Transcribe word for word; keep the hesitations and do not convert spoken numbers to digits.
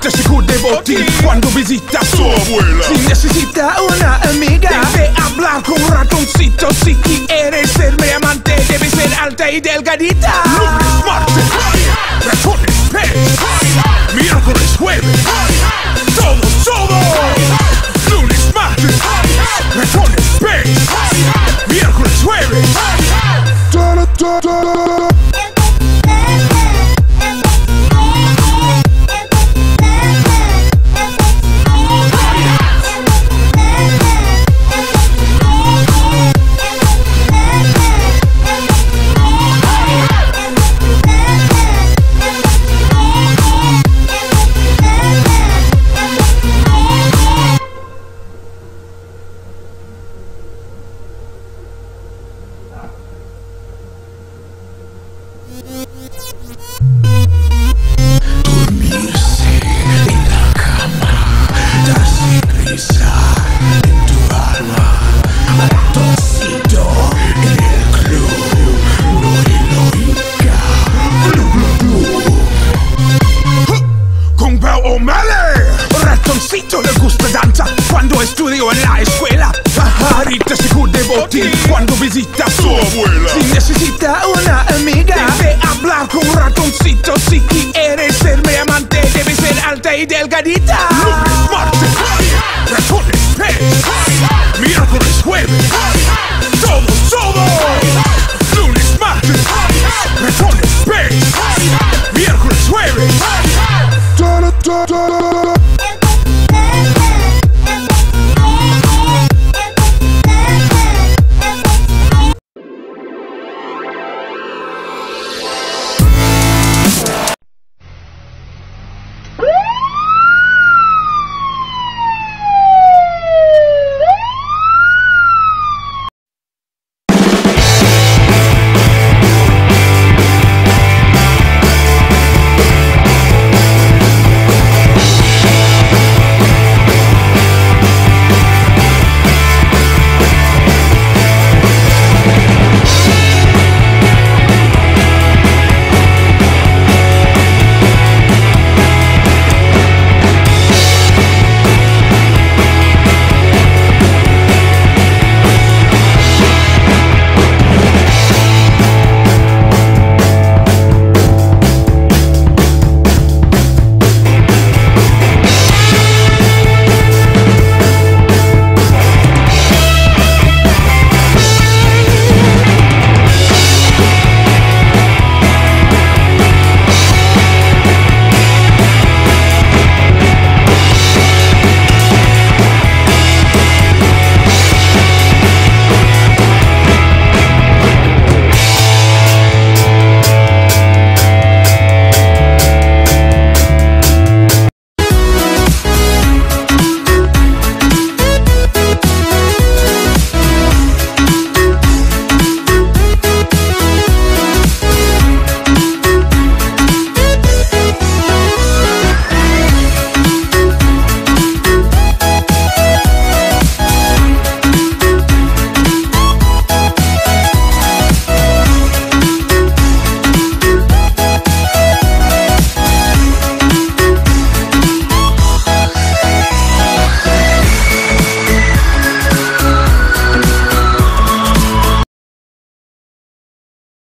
visita Chico de Botín, cuando visita a su abuela. Si necesita una amiga, debe hablar con ratoncito. Si quieres ser mi amante, debe ser alta y delgadita. Lunes, martes, ratones, pez. Miércoles, jueves, todos, todos. Lunes, martes, ratones, pez. Miércoles, jueves. Ratoncito le gusta danza cuando estudio en la escuela. Pajarita Chico de Botín cuando visita a su abuela. Si necesita una amiga, debe hablar con ratoncito. Si quieres ser mi amante, debe ser alta y delgadita. Lunes, martes, ratones, pez. Miércoles, jueves, todos, todos.